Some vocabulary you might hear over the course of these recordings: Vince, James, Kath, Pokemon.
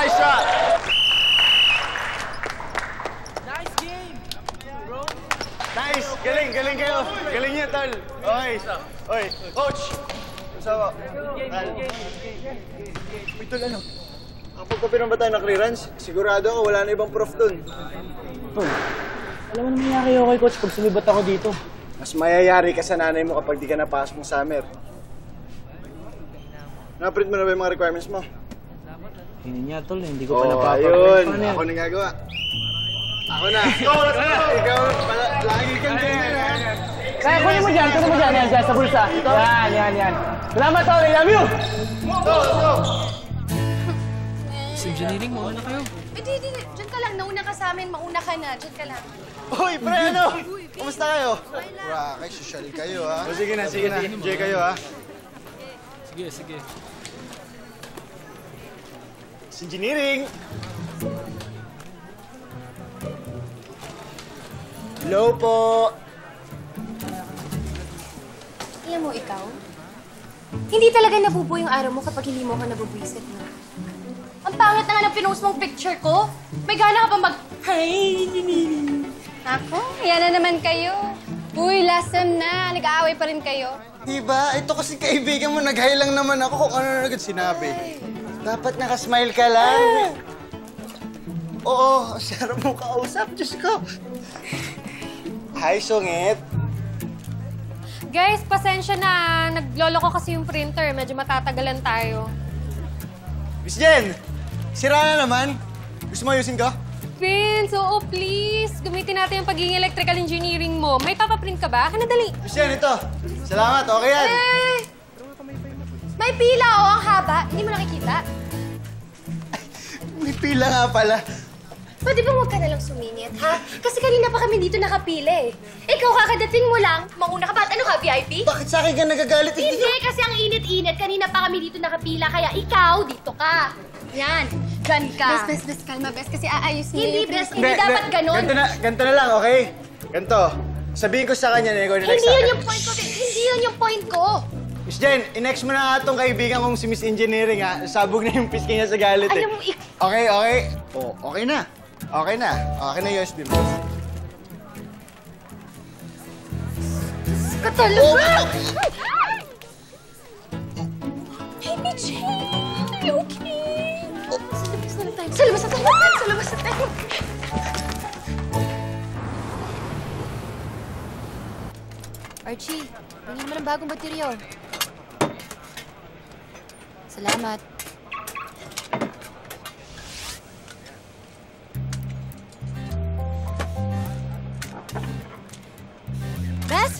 Nice shot. Nice game. Bro. Nice. Galing, galing kayo. Galing niya, Tal. Okay. Okay. Coach. Sawa. Uy, Tal, ano? Ang pagpapinan ba tayo na clearance? Sigurado ako, wala na ibang prof dun. Tol, alam mo naman nangyari kay Coach pag sumibat ako dito. Mas mayayari ka sa nanay mo kapag di ka napasok ng summer. Na-print mo na ba yung mga requirements mo? Hindi niya, Tol. Hindi ko pa napapaprint. Ayun. Ako na gagawa. Ako na. Ikaw, lagi kang ganyan, ha? Kaya, kunin mo dyan. Kunin mo dyan. Yan, dyan. Sa bulsa. Yan, yan, yan. Salamat, Tol. I love you! Go, go! Sa engineering, mauna kayo. Hindi, hindi. Diyan ka lang. Nauna ka sa amin. Mauna ka na. Diyan ka lang. Uy, pre, ano? Kamusta kayo? Rakay, social kayo, ha? Sige na, sige na. Enjoy kayo, ha? Sige, sige. Engineering! Hello po! Alam mo, ikaw? Hindi talaga nabubuo yung araw mo kapag hindi mo ako nabubwisit, no? Ang pangit na nga ng pinost mong picture ko! May gana ka pa mag... Hi! Ako? Yan na naman kayo. Uy, last time na. Nag-aaway pa rin kayo. Diba? Ito kasi kaibigan mo. Nag-hi lang naman ako kung ano na agad sinabi. Ay. Dapat nakasmile ka lang. Ah. Oo, sarap mo kausap. Diyos ko. Hi, sungit. Guys, pasensya na. Naglolo ko kasi yung printer. Medyo matatagalan tayo. Miss Jen, sira na naman. Gusto mo ayusin ka? Vince, oo, please. Gamitin natin yung pagiging electrical engineering mo. May papaprint ka ba? Kanadali. Miss Jen, ito. Salamat. Okay yan. Hey. May pila, o. Ang haba. Hindi mo nakikita. Ay, may pila nga pala. Pwede ba huwag ka nalang suminit, ha? Kasi kanina pa kami dito nakapila, eh. Ikaw, kakadating mo lang. Mauna ka ba? At ano ka, VIP? Bakit sa akin ka nagagalit? Hindi, kasi ang init-init. Kanina pa kami dito nakapila, kaya ikaw, dito ka. Yan. Diyan ka. Bes, kalma, bes. Kasi aayos niya yung prince. Hindi, dapat ganun. Ganto na lang, okay? Ganto. Sabihin ko sa kanya na ikaw na next time. Hindi yun yung point ko. Hindi yun yung point ko. Miss Jen, inext mo na nga itong kaibigan kong si Miss Engineering, ha? Sabog na yung piske niya sa galit, eh. Alam mo, okay, okay. Oh, okay na. Okay na. Okay na yung USB mo. Katalaga! Baby Jane! Are you okay? Salabas na tayo. Salabas na tayo! Salabas na tayo! Archie, bigyan mo ng bagong baterya. Salamat. Bes?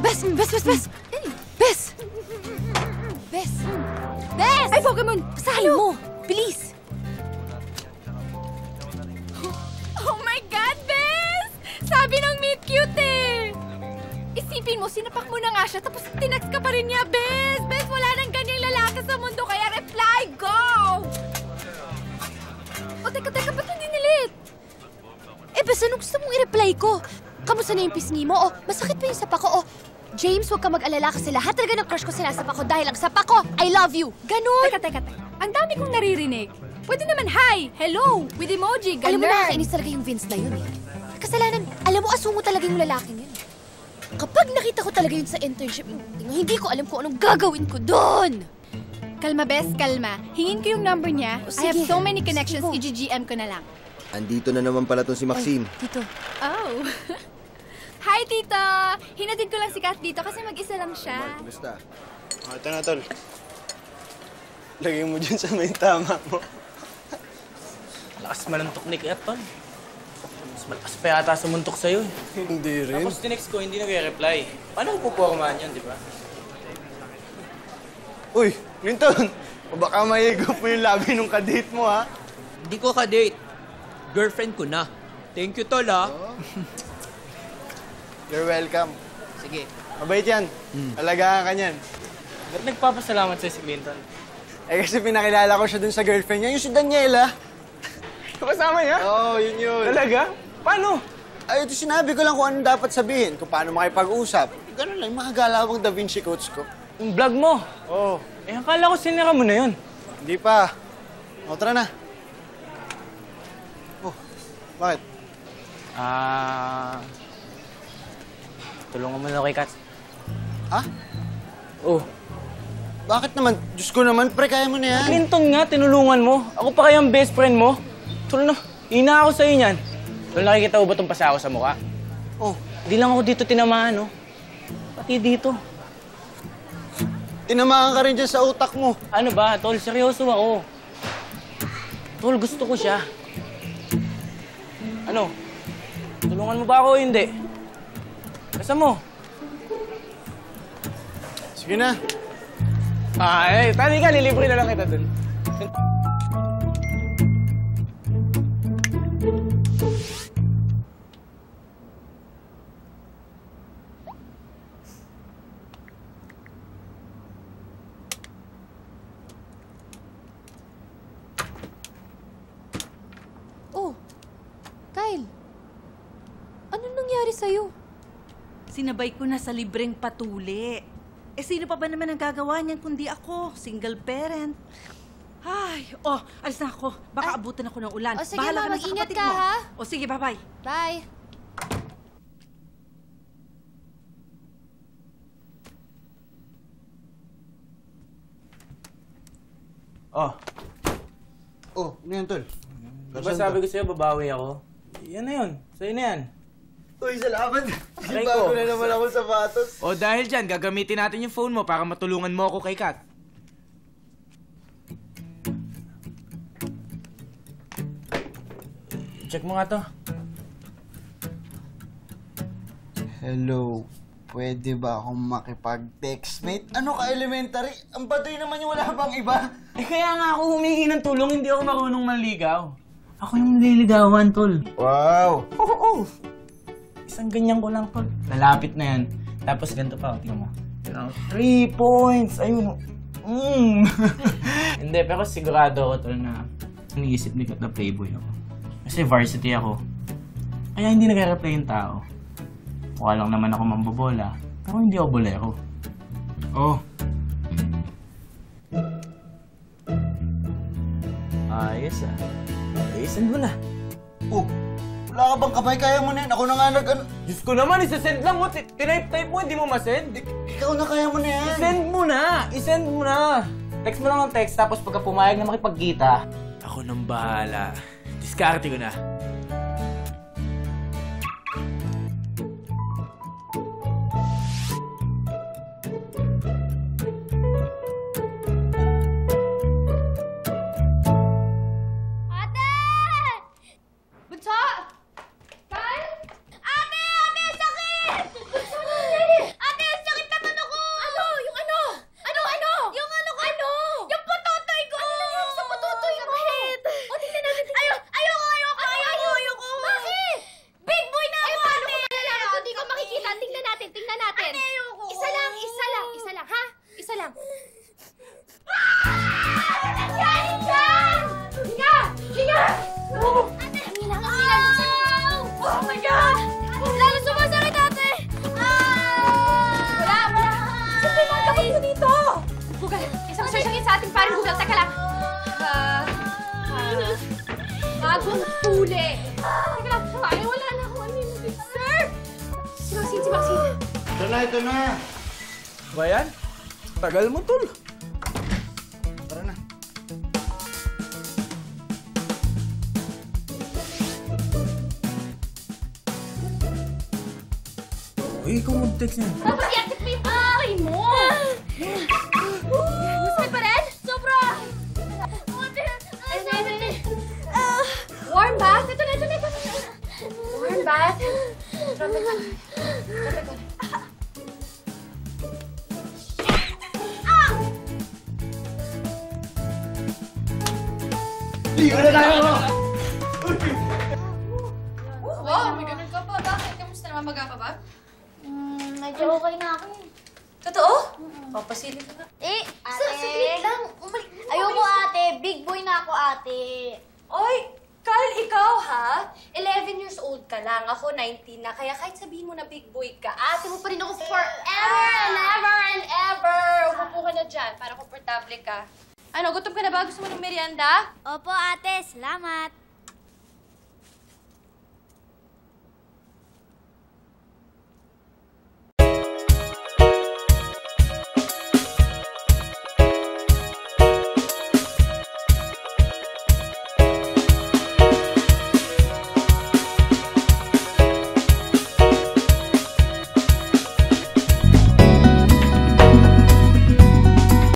Bes! Hey! Bes! Bes! Ay, Pokemon! Pasahin mo! Bilis! Oh my God, Bes! Sabi ng meet cute, eh! Isipin mo, sinapak mo na nga siya, tapos tinax ka pa rin niya, Bes! Bes, wala nang ganyan lalaki sa mundo, kaya reply, go! O, teka, ba't hindi nilit? Eh, Bes, ano gusto mong i-reply ko? Kamusta na yung pisngi mo? O, masakit pa yung sapa ko? O, James, huwag ka mag-alala kasi lahat talaga ng crush ko sinasapa ko dahil ang sapa ko, I love you! Ganun! Teka. Ang dami kong naririnig. Pwede naman, hi, hello, with emoji, ganun. Alam mo, nakakainis talaga yung Vince na yun, eh. Kasalanan, alam mo, asungo talaga yung lalaking yun. Kapag nakita ko talaga yun sa internship, hindi ko alam kung anong gagawin ko doon! Kalma, Bes, kalma. Hingin ko yung number niya. Oh, I have so many connections, i-GGM ko na lang. Andito na naman pala itong si Maxine. Ay, Tito. Oh. Hi, Tito! Hinatid ko lang si Kath dito kasi mag-isa lang siya. Basta. Oh, ito na, Tol. Lagay mo dyan sa may tama mo. Lakas malantok ni Kath, Tol. Mas malakas pa yata sumuntok sa'yo. Hindi rin. Tapos tinext ko, hindi nag-reply. Paano ko pupormahan yun, di ba? Uy, Linton! O baka mahigop mo yung labi nung kadate mo, ha? Hindi ko kadate. Girlfriend ko na. Thank you, Tol, ha? Oh. You're welcome. Sige. Mabait yan. Alagaan ka niyan. Ba't nagpapasalamat sa'yo si Linton? Eh, kasi pinakilala ko siya dun sa girlfriend niya, yung si Daniela. Kasama niya? Oo, yun yun. Talaga? Paano? Ay, ito sinabi ko lang kung ano dapat sabihin, kung paano makipag-usap. Ganun lang, makagalawang Da Vinci Coach ko. Yung vlog mo? Oo. Eh, akala ko sinira mo na yun. Hindi pa. O, tara na. Oh, bakit? Tulungan mo na kay Kath. Ha? Oh. Bakit naman? Diyos ko naman, pre, kaya mo na yan. Clinton nga, tinulungan mo. Ako pa kayang best friend mo. Tulong na, ina ako sa'yo niyan. Tulong nakikita ko ba itong pasa ako sa mukha? Oh. Di lang ako dito tinamaan, oh. Pati dito. Tinamaan ka rin dyan sa utak mo. Ano ba, tol? Seryoso ako. Tol, gusto ko siya. Ano? Tulungan mo ba ako o hindi? Basta mo. Sige na. Ay, tali ka, lilibre na lang kita dun. Oh, Kyle. Ano nangyari sa'yo? Sinabay ko na sa libreng patuli. Eh, sino pa ba naman ang gagawa niyan kundi ako? Single parent. Ay, oh, alis na ako. Baka abutan ako ng ulan. O, sige, bahala ma, mag-ingat ka, ha? O, sige, bye-bye. Bye. Oh. Oh, ano yan, tol? Diba sabi ko sa'yo, babawi ako? Yan na yun. Sa'yo na yan. Uy, salamat. Bago na naman ako sa sapatos. O dahil dyan, gagamitin natin yung phone mo para matulungan mo ako kay Kath. Check mo nga to. Hello. Pwede ba akong makipag-text, mate? Ano ka, elementary? Ang baduy naman yung wala bang iba. Eh kaya nga ako humingi ng tulong, hindi ako marunong manligaw. Ako yung nililigawan, tol. Wow! Oo, oo. Isang ganyan ko lang, tol. Lalapit na yan. Tapos ganito pa, tingnan mo. 3 points! Ayun. Hindi, pero sigurado ako, tol, na iniisip ni Kath na playboy ako. Kasi varsity ako. Kaya hindi nag-replay yung tao. Mukha lang naman ako mambobola. Pero hindi ako bolero. Oh. Ayos ah. I-send mo na. Oh. Wala ka bang kamay? Kaya mo na yan. Ako na nga nag-ano. Diyos ko naman, isa-send lang mo. Tinipe-type mo, hindi mo masend. Ikaw na kaya mo na yan. I-send mo na. I-send mo na. Text mo lang ng text, tapos pagka pumayag na makipagkita. Ako nang bahala. Diskarte ko na. Tagal mo, tol. Tara na. Uy, ikaw mag-text niyan. Tapos i-active mo yung pangay mo. Gusto pa rin? Sobra! Warm bath? Ito na, ito na. Warm bath? Wala tayo ako! Wow, may ganun ka pa. Bakit? Kamusta naman mag-apa ba? Medyo okay na ako. Totoo? Papasilip ka na. Eh, saglit lang. Ayoko ate. Big boy na ako ate. Oy, Kyle, ikaw ha? 11 years old ka lang. Ako 19 na. Kaya kahit sabihin mo na big boy ka, ate mo pa rin ako forever and ever and ever. Upo ka na dyan para komportable ka. Ano, gutom ka na ba? Gusto mo ng merienda? Opo, ate. Salamat.